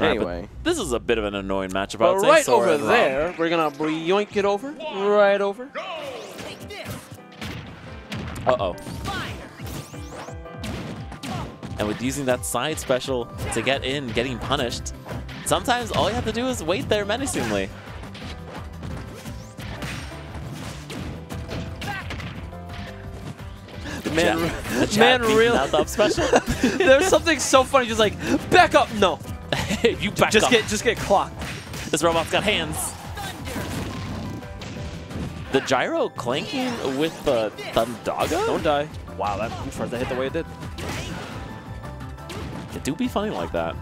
Anyway. Right, this is a bit of an annoying matchup. But right over there, we're going to yoink it over. Right over. Uh-oh. And with using that side special to get in, getting punished, sometimes all you have to do is wait there menacingly. Man, not up special. There's something so funny, just like, back up! No. You back up. Just get clocked. This robot's got hands. The gyro clanking with the Thundaga? Don't die. Wow, I'm surprised that hit the way it did. It do be funny like that.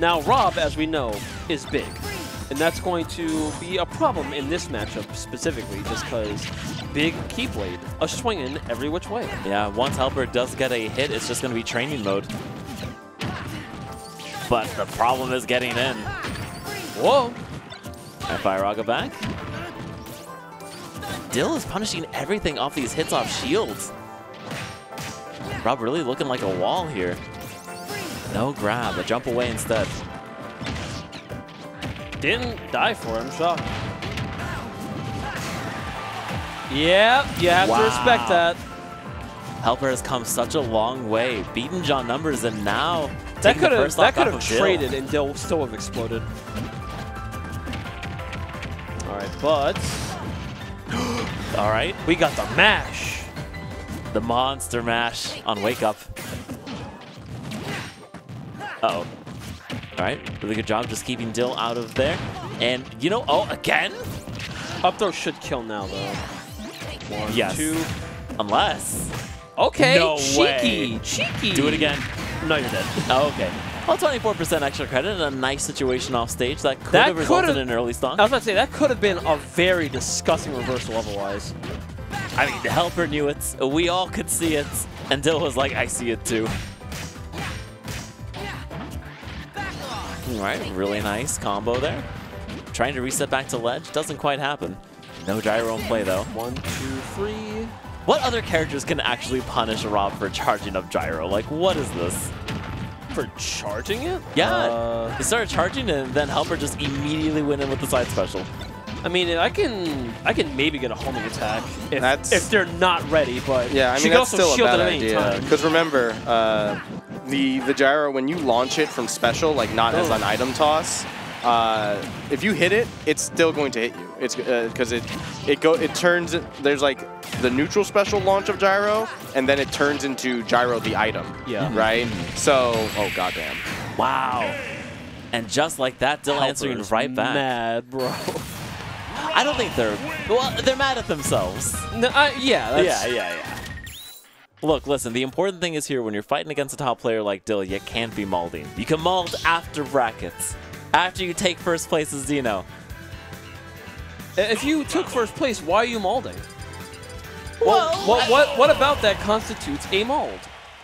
Now, Rob, as we know, is big. And that's going to be a problem in this matchup specifically, just because big Keyblade, a swinging every which way. Yeah, once Helper does get a hit, it's just going to be training mode. But the problem is getting in. Whoa! I fire Raga back. Dill is punishing everything off these hits off shields. Rob really looking like a wall here. No grab, a jump away instead. Didn't die for him, so. Yep, you have to respect that. Helper has come such a long way, beaten John numbers, and now that could have traded, and Dill still have exploded. All right, but all right, we got the mash, the monster mash on Wake Up. Uh oh. All right, really good job just keeping Dill out of there. And, you know, oh, again? Up throw should kill now, though. One, yes. Two. Unless. Okay, no way. Cheeky. Do it again. No, you're dead. Oh, okay. Well, 24% extra credit and a nice situation off stage. That could have resulted in an early stock. I was about to say, that could have been a very disgusting reversal otherwise. I mean, the Helper knew it. We all could see it. And Dill was like, I see it, too. All right, really nice combo there. Trying to reset back to ledge, doesn't quite happen. No gyro in play though. One, two, three. What other characters can actually punish Rob for charging up gyro? Like, what is this? For charging it? Yeah, he started charging it and then Helper just immediately went in with the side special. I mean, I can maybe get a homing attack if they're not ready, but yeah, I mean, she that's still a bad idea. Because remember, the gyro, when you launch it from special, like not as an item toss, if you hit it, it's still going to hit you. It's because it turns. There's like the neutral special launch of gyro, and then it turns into gyro the item. Yeah. Right. So oh goddamn. Wow. And just like that, Dill answering right back. Mad, bro. I don't think they're they're mad at themselves. No, yeah. Look, listen, the important thing is here, when you're fighting against a top player like Dill, you can't be mauling. You can maul after brackets, after you take first place as Zeno. If you took first place, why are you mauling? Well, what about that constitutes a maul?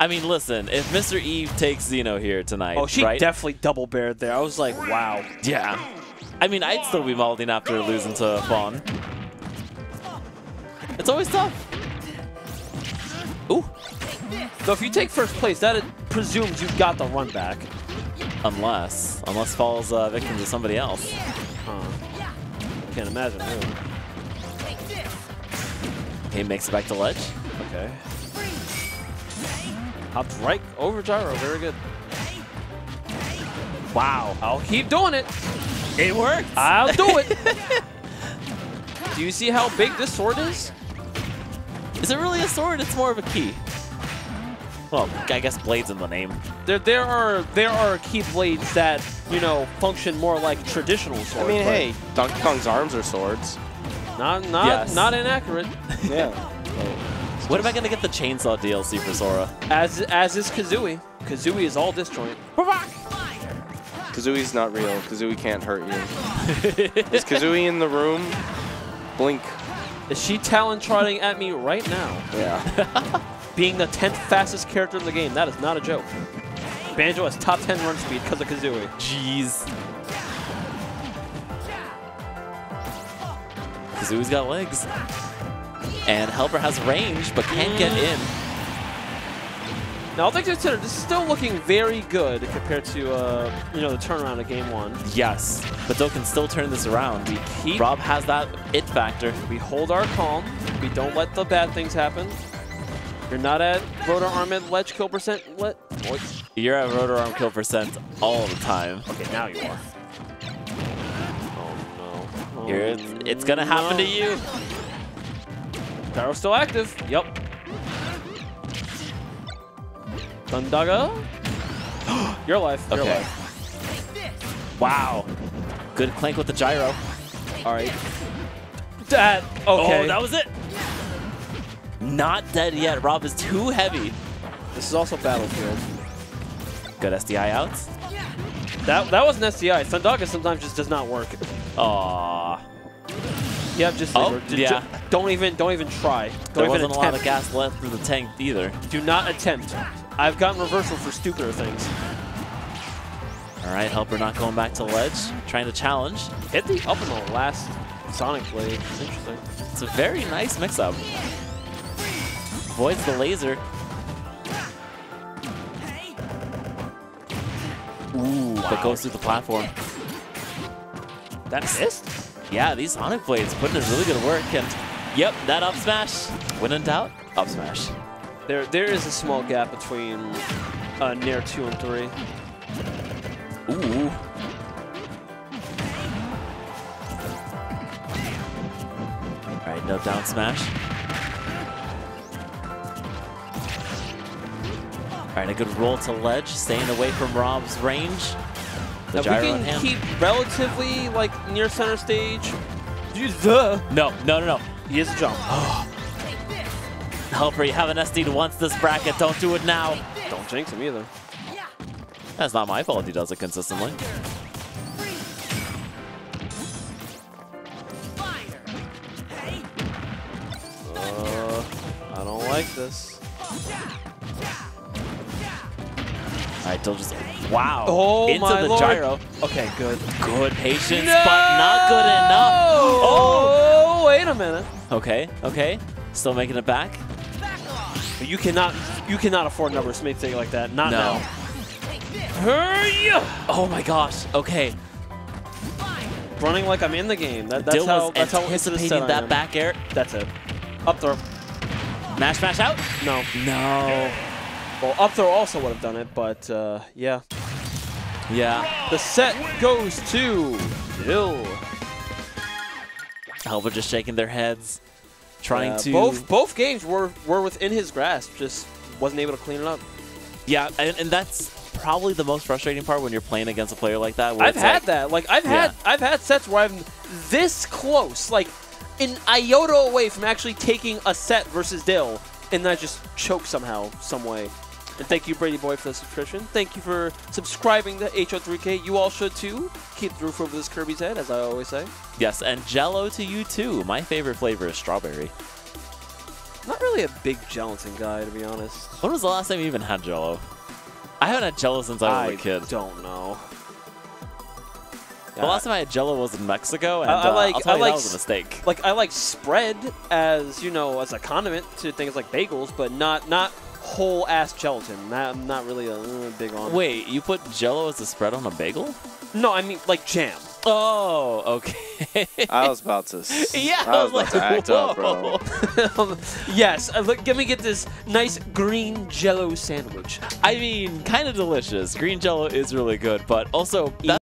I mean, listen, if Mr. Eve takes Zeno here tonight, oh, she definitely double bared there. I was like, wow. Yeah. I mean, I'd still be mauling after losing to Fawn. It's always tough. Ooh. So if you take first place, that presumes you've got the run back. Unless falls victim to somebody else. Huh. Can't imagine who. He makes it back to ledge. Okay. Hops right over gyro. Very good. Wow. I'll keep doing it. It works. I'll do it. Do you see how big this sword is? Is it really a sword? It's more of a key. Well, I guess blade's in the name. There are key blades that, you know, function more like traditional swords. I mean, hey, Donkey Kong's arms are swords. Not inaccurate. Yeah. What am I gonna get the chainsaw DLC for Sora? As is Kazooie. Kazooie is all disjoint. Kazooie's not real. Kazooie can't hurt you. Is Kazooie in the room? Blink. Is she talent trotting at me right now? Yeah. Being the 10th fastest character in the game, that is not a joke. Banjo has top 10 run speed because of Kazooie. Jeez. Kazooie's got legs. And Helper has range, but can't get in. Now, all things considered, this is still looking very good compared to, you know, the turnaround of Game 1. Yes, but Dill can still turn this around. Rob has that it factor. We hold our calm. We don't let the bad things happen. You're not at rotor arm and ledge kill percent. You're at rotor arm kill percent all the time. Okay, now you are. Oh, no. Oh, it's going to happen to you. Gyro's still active. Yep. Thundaga. Your life. Your life. Wow. Good clank with the gyro. All right. That. Okay. Oh, that was it. Not dead yet. Rob is too heavy. This is also Battlefield. Good SDI outs. That was an SDI. Thundaga sometimes just does not work. Aww. Yep, just don't even try. There wasn't a lot of gas left in the tank either. Do not attempt. I've gotten reversal for stupider things. All right, Helper not going back to ledge. Trying to challenge. Hit the up in the last Sonic blade. It's interesting. It's a very nice mix-up. Avoids the laser. Ooh, but goes through the platform. That missed? Yeah, these Sonic blades putting in really good work, and yep, that up smash. When in doubt, up smash. There is a small gap between near 2 and 3. Ooh. All right, no down smash. All right, a good roll to ledge, staying away from Rob's range. Now we can keep relatively like near center stage. No. He has a jump. Helper, you haven't SD'd once this bracket. Don't do it now. Don't jinx him either. That's not my fault. He does it consistently. I don't like this. All right, Dill just into my the Lord. Gyro. Okay, good patience, but not good enough. Oh, wait a minute. Okay, still making it back. But you cannot afford numbers to make things like that. Not now. Hurry! Oh my gosh. Okay. Running like I'm in the game. That's how anticipating that back air. That's it. Up throw. Mash out. No. Well, up throw also would have done it, but yeah. Yeah. The set goes to Dill. Helper just shaking their heads, trying to. Both games were within his grasp, just wasn't able to clean it up. Yeah, and that's probably the most frustrating part when you're playing against a player like that. I've had sets where I'm this close, like an iota away from actually taking a set versus Dill, and I just choke somehow, some way. And thank you, Brady Boy, for the subscription. Thank you for subscribing to HO3K. You all should, too. Keep the roof over this Kirby's head, as I always say. Yes, and Jell-O to you, too. My favorite flavor is strawberry. Not really a big gelatin guy, to be honest. When was the last time you even had Jell-O? I haven't had Jell-O since I was a kid. I don't know. The last time I had Jell-O was in Mexico, and that was a mistake. Like, I like spread as, you know, as a condiment to things like bagels, but not whole ass gelatin. I'm not really big on. Wait, you put Jell-O as a spread on a bagel? No, I mean like jam. Oh, okay. I was about to. Yeah, I was about to act up, bro. Yes, look, let me get this nice green Jell-O sandwich. I mean, kind of delicious. Green Jell-O is really good, but also.